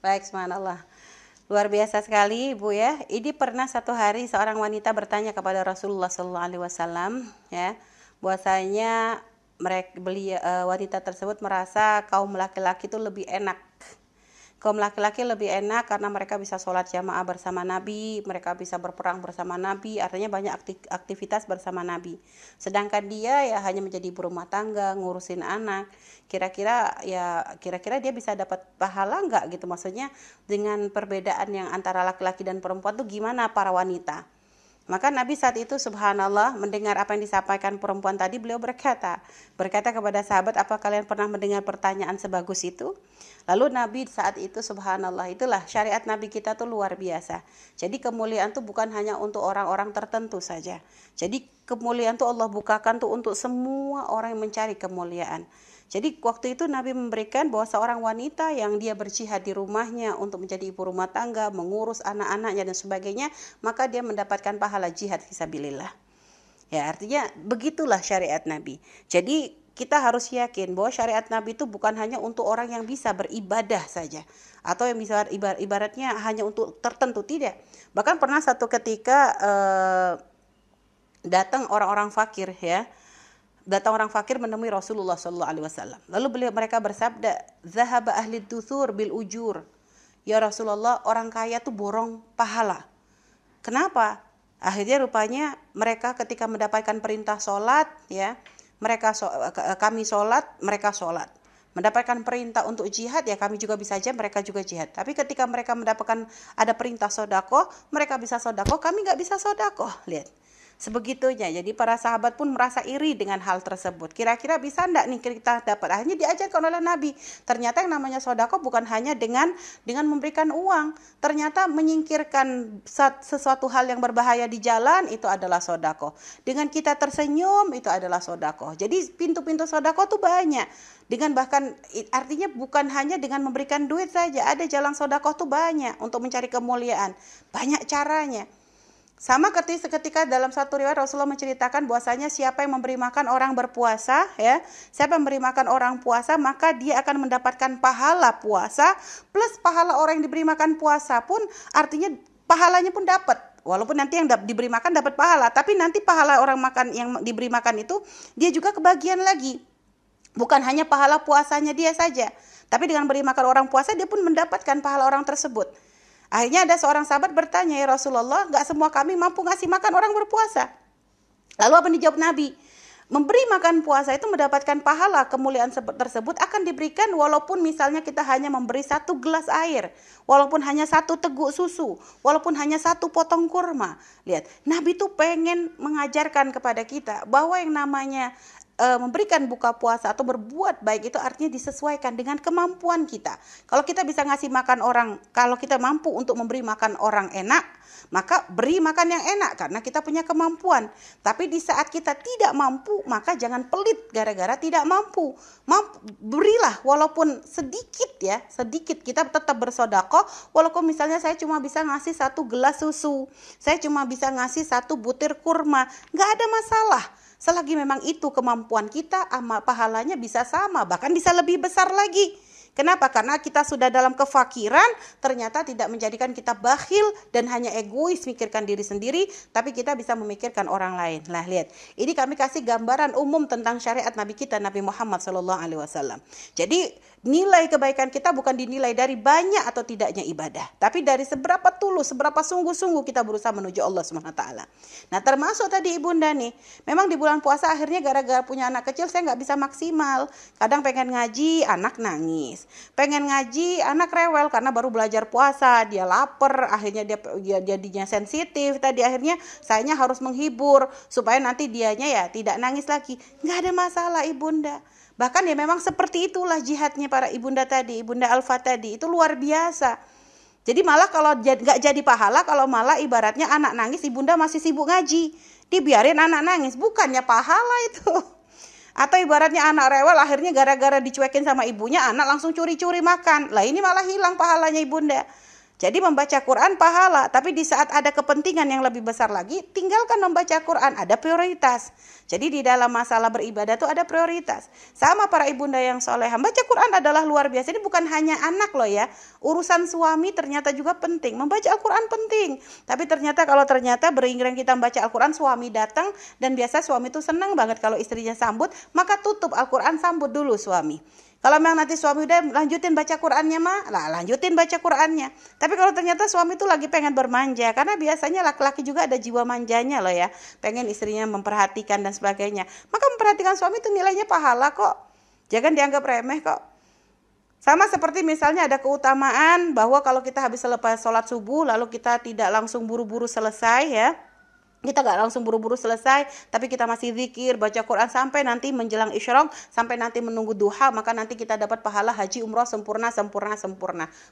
Baik, subhanallah. Luar biasa sekali Ibu ya. Ini pernah satu hari seorang wanita bertanya kepada Rasulullah SAW ya, bahwasanya wanita tersebut merasa kaum laki-laki itu lebih enak. Kaum laki-laki lebih enak karena mereka bisa sholat jamaah bersama Nabi, mereka bisa berperang bersama Nabi, artinya banyak aktivitas bersama Nabi. Sedangkan dia ya hanya menjadi ibu rumah tangga, ngurusin anak. Kira-kira dia bisa dapat pahala nggak gitu, maksudnya dengan perbedaan yang antara laki-laki dan perempuan tuh gimana para wanita. Maka Nabi saat itu subhanallah mendengar apa yang disampaikan perempuan tadi, beliau berkata kepada sahabat, apa kalian pernah mendengar pertanyaan sebagus itu? Lalu Nabi saat itu subhanallah, itulah syariat Nabi kita tuh luar biasa. Jadi kemuliaan tuh bukan hanya untuk orang-orang tertentu saja. Jadi kemuliaan tuh Allah bukakan tuh untuk semua orang yang mencari kemuliaan. Jadi waktu itu Nabi memberikan bahwa seorang wanita yang dia berjihad di rumahnya untuk menjadi ibu rumah tangga, mengurus anak-anaknya dan sebagainya, maka dia mendapatkan pahala jihad fisabilillah. Ya, artinya begitulah syariat Nabi. Jadi kita harus yakin bahwa syariat Nabi itu bukan hanya untuk orang yang bisa beribadah saja, atau yang bisa ibaratnya hanya untuk tertentu, tidak. Bahkan pernah satu ketika datang orang-orang fakir ya. Datang orang fakir menemui Rasulullah SAW. Lalu mereka bersabda, "Zahaba ahli duthur bil ujur." Ya Rasulullah, orang kaya tuh borong pahala. Kenapa? Akhirnya rupanya mereka ketika mendapatkan perintah sholat, ya, kami sholat, mereka sholat. Mendapatkan perintah untuk jihad, ya kami juga bisa aja, mereka juga jihad. Tapi ketika mereka mendapatkan ada perintah sodakoh, mereka bisa sodakoh, kami nggak bisa sodakoh. Lihat. Sebegitunya, jadi para sahabat pun merasa iri dengan hal tersebut. Kira-kira bisa enggak nih kita dapat? Akhirnya diajarkan oleh Nabi. Ternyata yang namanya sodako bukan hanya dengan memberikan uang. Ternyata menyingkirkan sesuatu hal yang berbahaya di jalan itu adalah sodako. Dengan kita tersenyum itu adalah sodako. Jadi pintu-pintu sodako tuh banyak. Dengan bahkan artinya bukan hanya dengan memberikan duit saja. Ada jalan sodako tuh banyak untuk mencari kemuliaan. Banyak caranya. Sama ketika dalam satu riwayat Rasulullah menceritakan bahwasanya siapa yang memberi makan orang berpuasa, ya, siapa yang memberi makan orang puasa, maka dia akan mendapatkan pahala puasa plus pahala orang yang diberi makan puasa pun, artinya pahalanya pun dapat. Walaupun nanti yang diberi makan dapat pahala, tapi nanti pahala orang makan yang diberi makan itu dia juga kebagian lagi. Bukan hanya pahala puasanya dia saja, tapi dengan beri makan orang puasa dia pun mendapatkan pahala orang tersebut. Akhirnya ada seorang sahabat bertanya, "Ya Rasulullah, gak semua kami mampu ngasih makan orang berpuasa." Lalu apa dijawab Nabi? Memberi makan puasa itu mendapatkan pahala, kemuliaan tersebut akan diberikan walaupun misalnya kita hanya memberi satu gelas air, walaupun hanya satu teguk susu, walaupun hanya satu potong kurma. Lihat, Nabi itu pengen mengajarkan kepada kita bahwa yang namanya memberikan buka puasa atau berbuat baik itu artinya disesuaikan dengan kemampuan kita. Kalau kita bisa ngasih makan orang, kalau kita mampu untuk memberi makan orang enak, maka beri makan yang enak karena kita punya kemampuan. Tapi di saat kita tidak mampu, maka jangan pelit gara-gara tidak mampu. Berilah walaupun sedikit ya, sedikit. Kita tetap bersedekah walaupun misalnya saya cuma bisa ngasih satu gelas susu, saya cuma bisa ngasih satu butir kurma, nggak ada masalah. Selagi memang itu kemampuan kita, amal pahalanya bisa sama, bahkan bisa lebih besar lagi. Kenapa? Karena kita sudah dalam kefakiran, ternyata tidak menjadikan kita bakhil dan hanya egois mikirkan diri sendiri, tapi kita bisa memikirkan orang lain. Nah, lihat, ini kami kasih gambaran umum tentang syariat Nabi kita, Nabi Muhammad SAW. Jadi nilai kebaikan kita bukan dinilai dari banyak atau tidaknya ibadah, tapi dari seberapa tulus, seberapa sungguh-sungguh kita berusaha menuju Allah SWT. Nah, termasuk tadi Ibunda nih, memang di bulan puasa akhirnya gara-gara punya anak kecil saya nggak bisa maksimal. Kadang pengen ngaji, anak nangis. Pengen ngaji, anak rewel karena baru belajar puasa, dia lapar, akhirnya dia jadinya sensitif. Tadi akhirnya sayanya harus menghibur supaya nanti dianya ya tidak nangis lagi. Nggak ada masalah Ibunda. Bahkan ya memang seperti itulah jihadnya para Ibunda tadi, Ibunda Alfa tadi itu luar biasa. Jadi malah kalau nggak jadi pahala, kalau malah ibaratnya anak nangis, Ibunda masih sibuk ngaji. Dibiarin anak nangis, bukannya pahala itu. Atau ibaratnya anak rewel, akhirnya gara-gara dicuekin sama ibunya, anak langsung curi-curi makan. Lah ini malah hilang pahalanya Ibunda. Jadi membaca Quran pahala, tapi di saat ada kepentingan yang lebih besar lagi, tinggalkan membaca Quran, ada prioritas. Jadi di dalam masalah beribadah itu ada prioritas. Sama para ibunda yang soleh, membaca Quran adalah luar biasa. Ini bukan hanya anak loh ya, urusan suami ternyata juga penting. Membaca Al-Quran penting, tapi ternyata kalau ternyata beriring kita membaca Al-Quran, suami datang, dan biasa suami itu senang banget kalau istrinya sambut, maka tutup Al-Quran, sambut dulu suami. Kalau memang nanti suami udah lanjutin baca Qurannya mah, lah lanjutin baca Qurannya. Tapi kalau ternyata suami itu lagi pengen bermanja, karena biasanya laki-laki juga ada jiwa manjanya loh ya, pengen istrinya memperhatikan dan sebagainya. Maka memperhatikan suami itu nilainya pahala kok, jangan dianggap remeh kok. Sama seperti misalnya ada keutamaan bahwa kalau kita habis selepas sholat subuh, lalu kita tidak langsung buru-buru selesai ya. Kita gak langsung buru-buru selesai, tapi kita masih zikir, baca Quran sampai nanti menjelang isyraq, sampai nanti menunggu duha, maka nanti kita dapat pahala haji umroh sempurna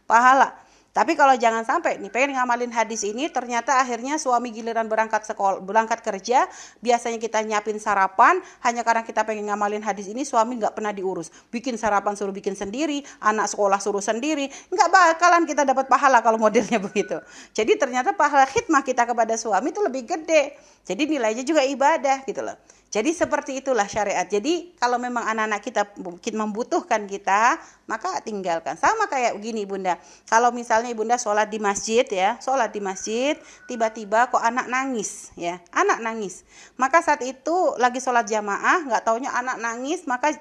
pahala. Tapi kalau jangan sampai nih pengen ngamalin hadis ini, ternyata akhirnya suami giliran berangkat sekolah, berangkat kerja, biasanya kita nyiapin sarapan, hanya karena kita pengen ngamalin hadis ini suami nggak pernah diurus, bikin sarapan suruh bikin sendiri, anak sekolah suruh sendiri, nggak bakalan kita dapat pahala kalau modelnya begitu. Jadi ternyata pahala khidmah kita kepada suami itu lebih gede, jadi nilainya juga ibadah gitu loh. Jadi seperti itulah syariat. Jadi kalau memang anak-anak kita mungkin membutuhkan kita, maka tinggalkan. Sama kayak begini Bunda, kalau misalnya Bunda sholat di masjid ya, sholat di masjid, tiba-tiba kok anak nangis ya, anak nangis. Maka saat itu lagi sholat jamaah, nggak taunya anak nangis, maka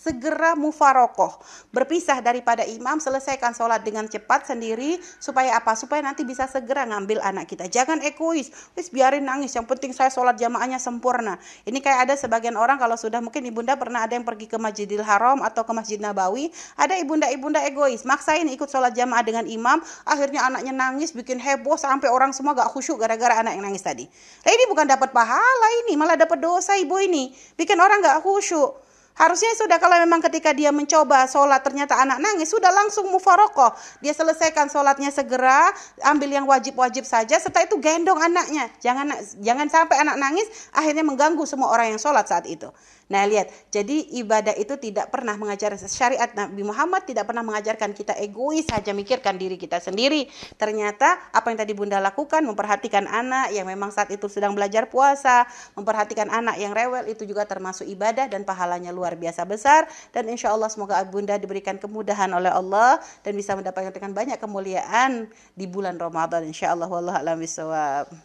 segera mufarokoh, berpisah daripada imam, selesaikan sholat dengan cepat sendiri, supaya apa? Supaya nanti bisa segera ngambil anak kita. Jangan egois, wis biarin nangis, yang penting saya sholat jamaahnya sempurna. Ini kayak ada sebagian orang kalau sudah, mungkin ibunda pernah ada yang pergi ke Masjidil Haram atau ke Masjid Nabawi, ada ibunda-ibunda egois, maksain ikut sholat jamaah dengan imam, akhirnya anaknya nangis, bikin heboh, sampai orang semua gak khusyuk gara-gara anak yang nangis tadi. Nah ini bukan dapat pahala ini, malah dapat dosa ibu ini, bikin orang gak khusyuk. Harusnya sudah kalau memang ketika dia mencoba sholat ternyata anak nangis, sudah langsung mufarokoh. Dia selesaikan sholatnya segera, ambil yang wajib-wajib saja, setelah itu gendong anaknya. Jangan sampai anak nangis, akhirnya mengganggu semua orang yang sholat saat itu. Nah lihat, jadi ibadah itu tidak pernah mengajarkan, syariat Nabi Muhammad tidak pernah mengajarkan kita egois, hanya mikirkan diri kita sendiri. Ternyata apa yang tadi Bunda lakukan, memperhatikan anak yang memang saat itu sedang belajar puasa, memperhatikan anak yang rewel, itu juga termasuk ibadah dan pahalanya luar biasa besar. Dan insya Allah semoga Bunda diberikan kemudahan oleh Allah dan bisa mendapatkan banyak kemuliaan di bulan Ramadan insya Allah. Wallahu a'lam bishawab.